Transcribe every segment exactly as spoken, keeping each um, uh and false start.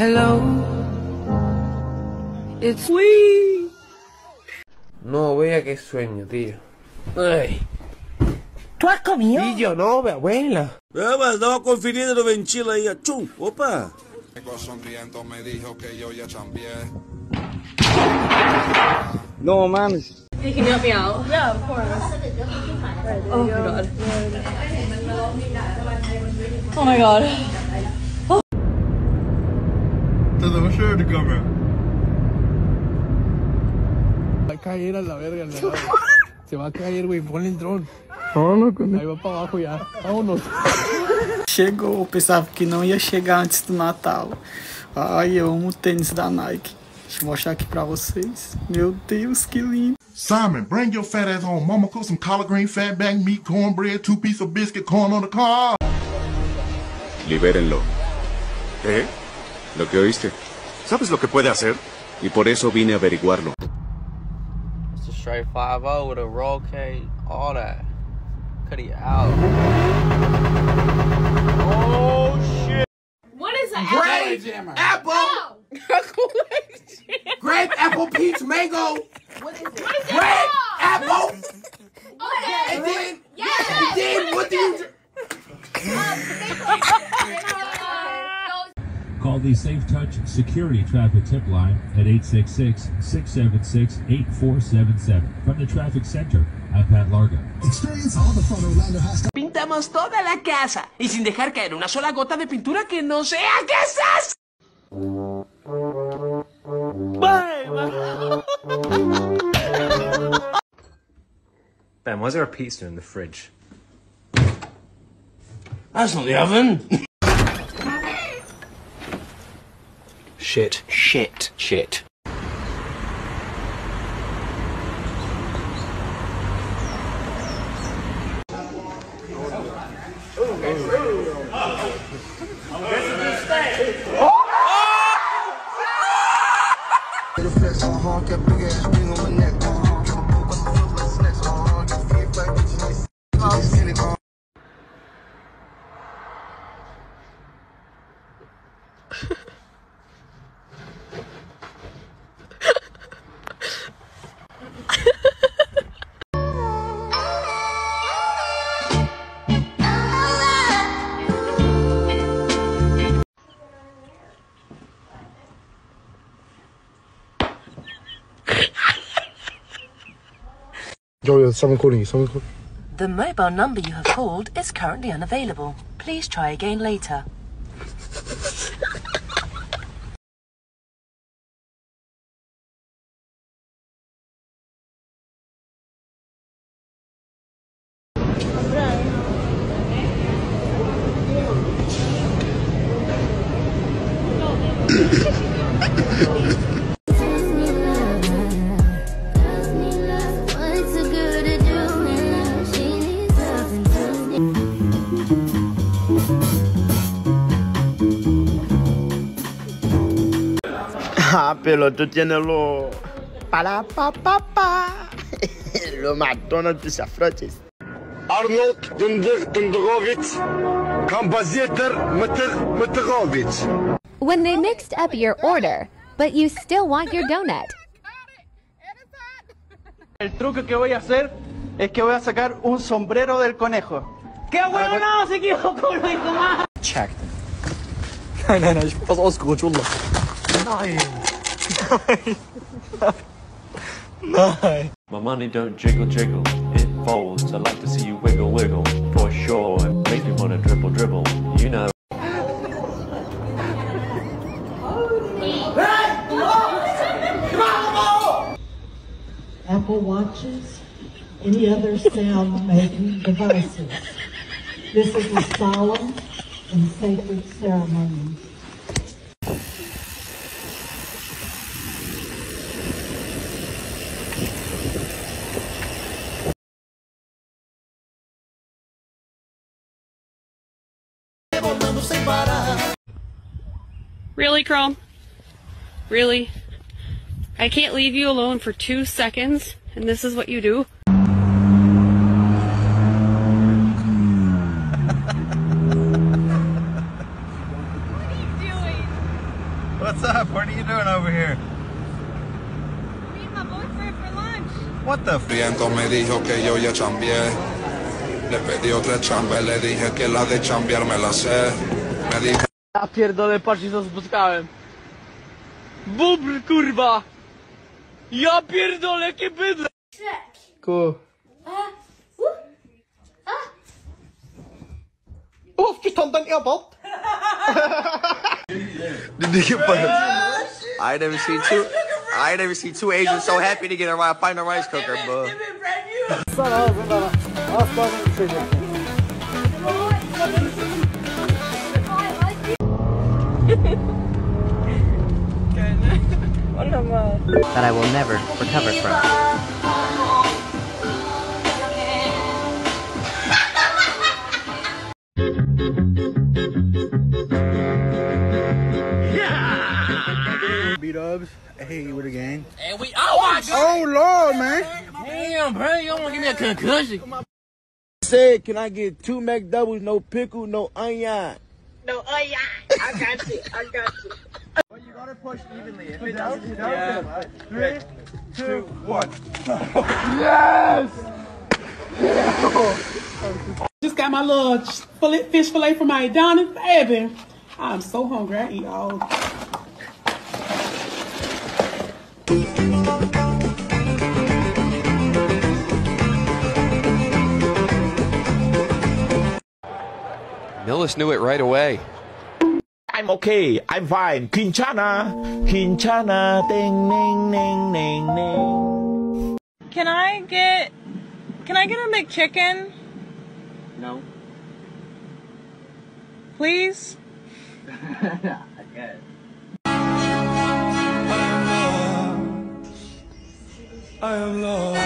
Hello, it's we. No, vea qué sueño, tío. Ay. ¿Tú has comido? Sí, yo no, mi abuela. Ah, mas estaba confiriendo la venchila y a chum, opa. Sonriendo me dijo que yo ya chambié. No mames. You can help me out. Yeah, of course. Oh my god. Oh my god. Oh. Te debo llevar de cámara. Va a caer a la verga el helado. Se va a caer, güey. Ponle el dron. No, no, no. Ahí va para abajo ya. Vámonos. Chegou. Pensava que não ia chegar antes do Natal. Ai, eu amo o tênis da Nike. Deixa eu mostrar aqui pra vocês. Meu Deus, que lindo. Simon, bring your fat ass home. Mama cook some collard green, fat back meat, cornbread, two piece of biscuit, corn on the car. Libérenlo. ¿Eh? Lo que oíste. ¿Sabes lo que puede hacer? Y por eso vine a averiguarlo. It's a straight five oh with a roll cake, all that. Cut it out. Oh shit. What is an grape, apple? Apple. Oh. Grape, apple, peach, mango. What is it? What is grape, apple. Okay. And then, yes. And then what do you? Call the Safe Touch Security Traffic Tip Line at eight six six, six seven six, eight four seven seven. From the Traffic Center, I'm Pat Largo. Experience all the fun Orlando Haskell. Pintamos toda la casa y sin dejar caer una sola gota de pintura que no sea que esas. Ben, why is there a pizza in the fridge? That's not the oven. Shit. Shit. Shit. Someone calling you, someone calling you. The mobile number you have called is currently unavailable. Please try again later. Ah, pero tú tienes lo para pa pa pa lo McDonald's de Safrotis. Arnold Dundergovich, Compositor Mtergovich. When they mixed up your order, but you still want your donut. El truco que voy a hacer es que voy a sacar un sombrero del conejo. ¡Qué bueno! No, se equivocó, lo dijo más. Check. No, no, no, yo paso oscuros, والله. Nine. Nine. My money don't jiggle jiggle, it folds. I like to see you wiggle wiggle, for sure. Make me wanna dribble dribble, you know. Apple watches, any other sound making devices. This is a solemn and sacred ceremony. Really, Chrome? Really? I can't leave you alone for two seconds, and this is what you do? What are you doing? over here. Me and my boyfriend for lunch. What the f***? Me dijo que yo ya chambié. Le pedí otra chamba, le dije que la de chambear me la sé. Me dijo... Ja pierdolę, patrzcie co spotkałem. Bubr, kurwa! Ja pierdolę, jakie bydle! Ku... Oh, she's on the airport. Did you get fired? I never seen two. I never seen two Asians so happy to get around find a rice cooker, bro. That I will never recover from. Hey, with the gang. And we, oh my God! Oh Lord, man! Damn, bro, you don't want to give me a concussion. Said, can I get two McDoubles, no pickle, no onion? No onion. I got you. I got you. Well, you gotta push evenly. If it does, it does. Three, two, one. Yes! Yeah. Just got my little fish fillet from my McDonald's, baby. I'm so hungry. I eat all. Millis knew it right away. I'm okay, I'm fine. Kinchana, Kinchana, ding, ding, ding, ding, ding. Can I get, can I get a McChicken? No. Please? I guess. I am lost.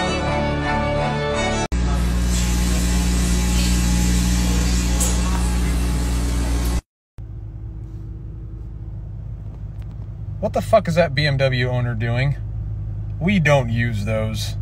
What the fuck is that B M W owner doing? We don't use those.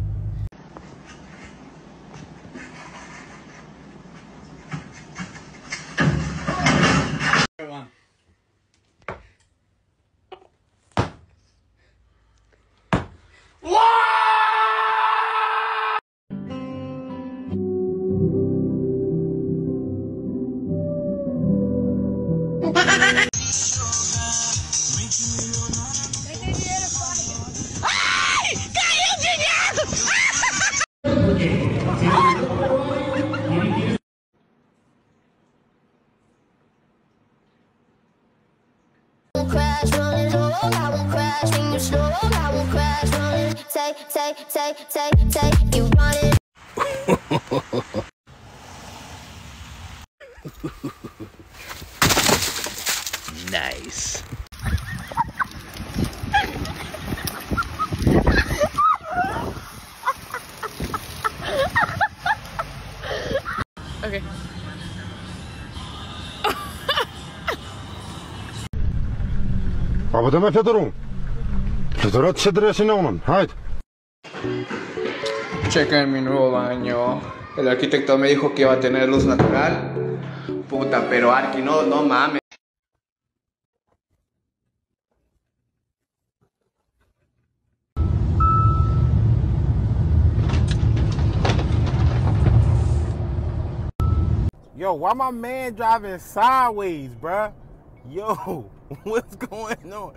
Nice. Okay. Papa, don't forget the room. The road should dress in on. Hide. Chequen mi nuevo baño. El arquitecto me dijo que iba a tener luz natural. Puta, pero Arqui, no, no mames. Yo, why my man driving sideways, bruh? Yo, what's going on?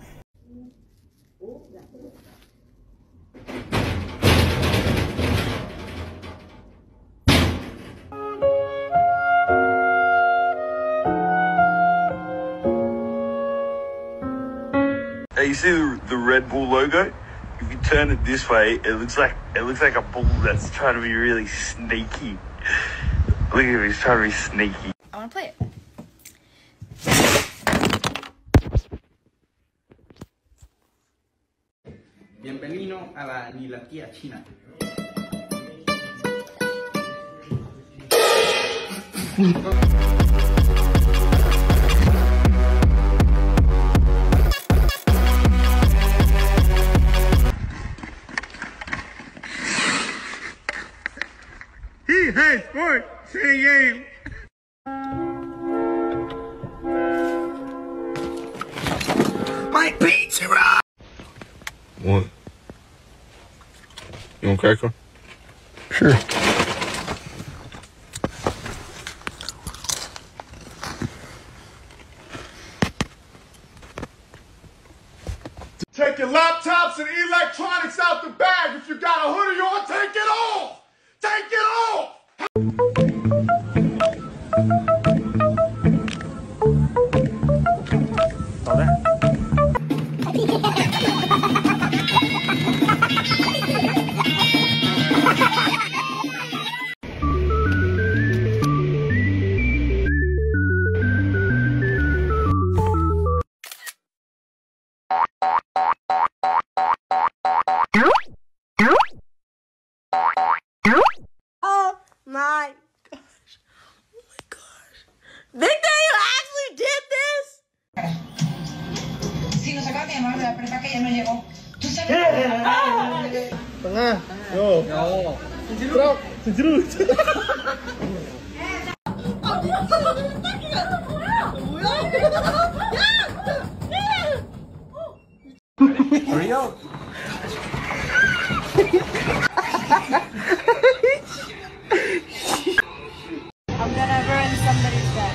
Hey, you see the, the Red Bull logo? If you turn it this way, it looks like it looks like a bull that's trying to be really sneaky. Look at him, he's trying to be sneaky. I wanna play it. Bienvenido a la nilatia china. He hates sports. See you. My pizza. One. You want a cracker? Sure. Take your laptops and electronics out the bag. If you got a hoodie on, take it off. Take it off. Hurry up! I'm gonna ruin somebody's day.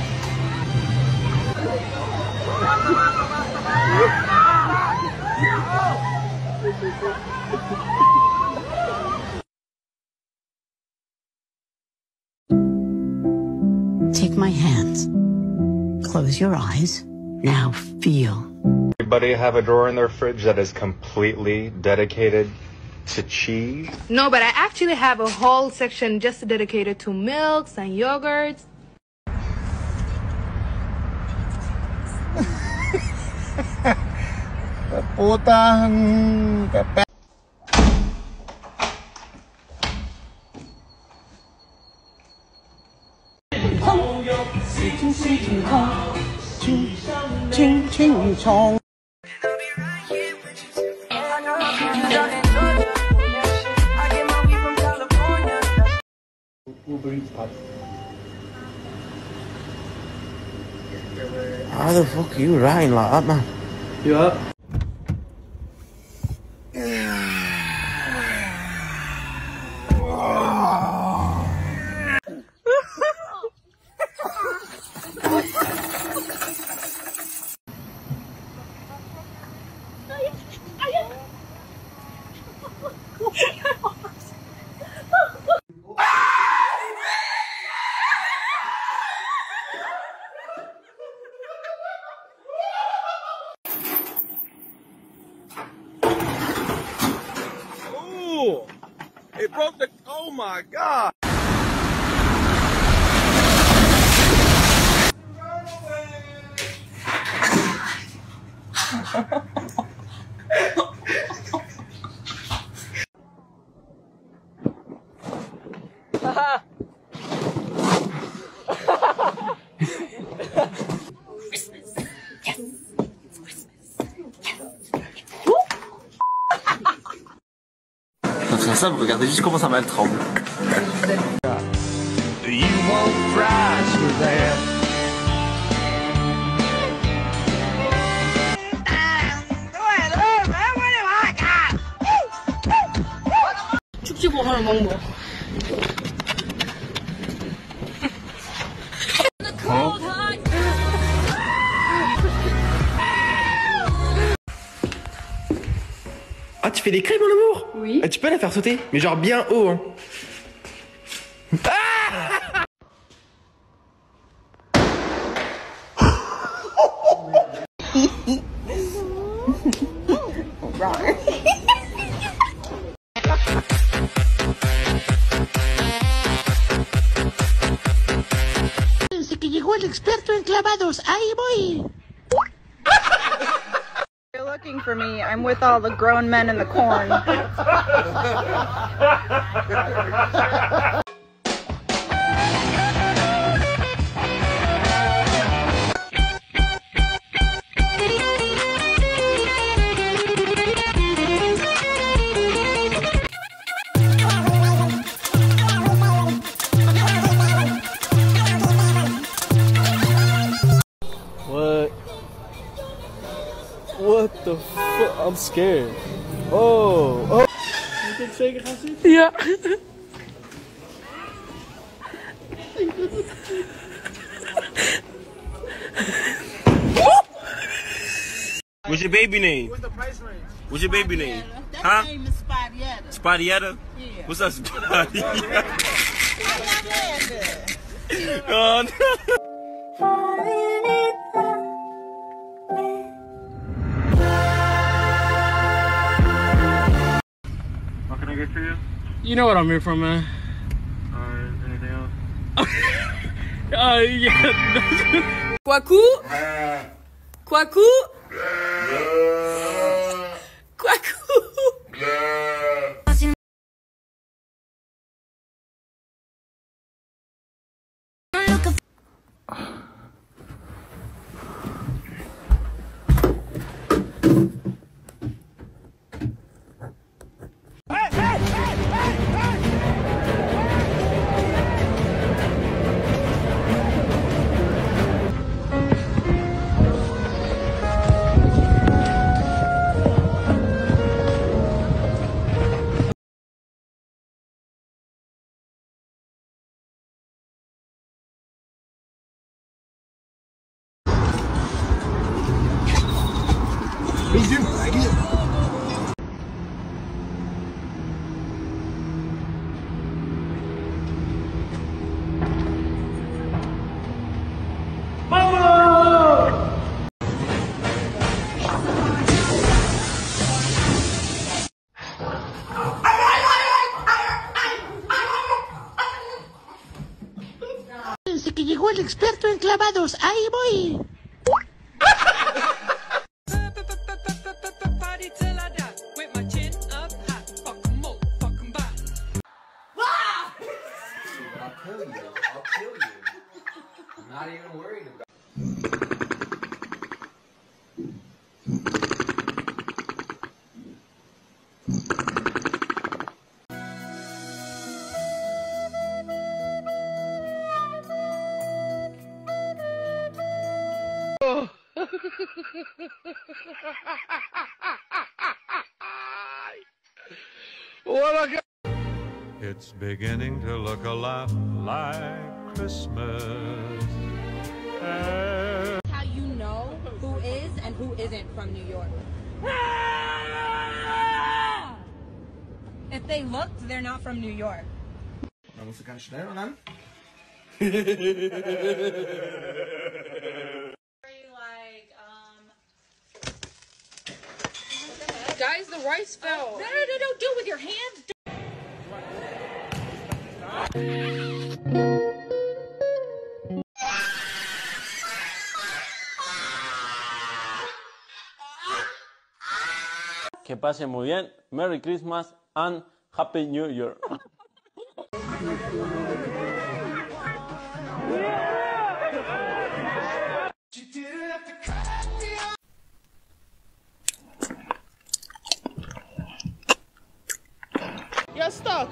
Take my hands. Close your eyes. Now feel. Everybody have a drawer in their fridge that is completely dedicated to cheese? No, but I actually have a whole section just dedicated to milks and yogurts. How the fuck are you riding like that, man? You up? It broke the, oh my God. Ça, regardez juste comment ça m'a le tremble. You won't rise with that. Ah, tu fais des crêpes, mon amour? Oui. Ah, tu peux la faire sauter, mais genre bien haut, hein. Ah Desde que llegó el experto en clavados, ahí voy. Looking for me, I'm with all the grown men in the corn. What? What the fuck? I'm scared. Oh, oh. Moet ik zeker gaan zitten? Ja. What's your baby name? What's the price range? What's your baby name? That huh? name is Spadietta. Spadietta? Yeah. What's up, Spadietta? I'm not laughing. What can I get for you? You know what I'm here for, man. Alright, uh, anything else? uh, yeah. Kwaku? Kwaku? Kwaku! What do you do? I get it. Mama! Desde que llegó el experto en clavados, ahí voy. Not even worried about oh. What a go- It's beginning to look a lot like Christmas. How you know who is and who isn't from New York. If they looked, they're not from New York. Vamos a cancelar, ¿no? Are you like, um... the guys, the rice fell. Oh, no, no, no, don't do it with your hands. Stop. Stop. Que pasen muy bien. Merry Christmas and Happy New Year. You're stuck.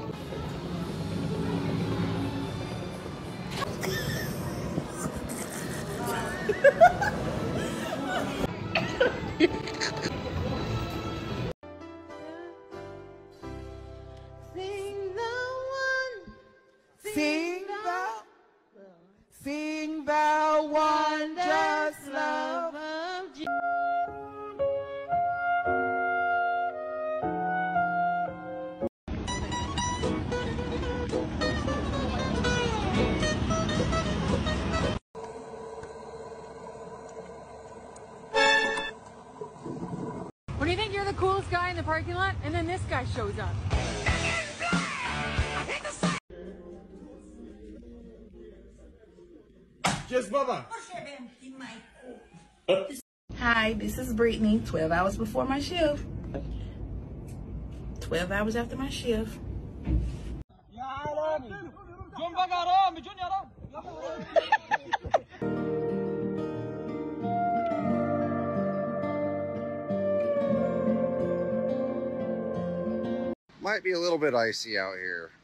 Do you think you're the coolest guy in the parking lot? And then this guy shows up. Yes, Baba. Hi, this is Brittany. twelve hours before my shift. twelve hours after my shift. Might be a little bit icy out here.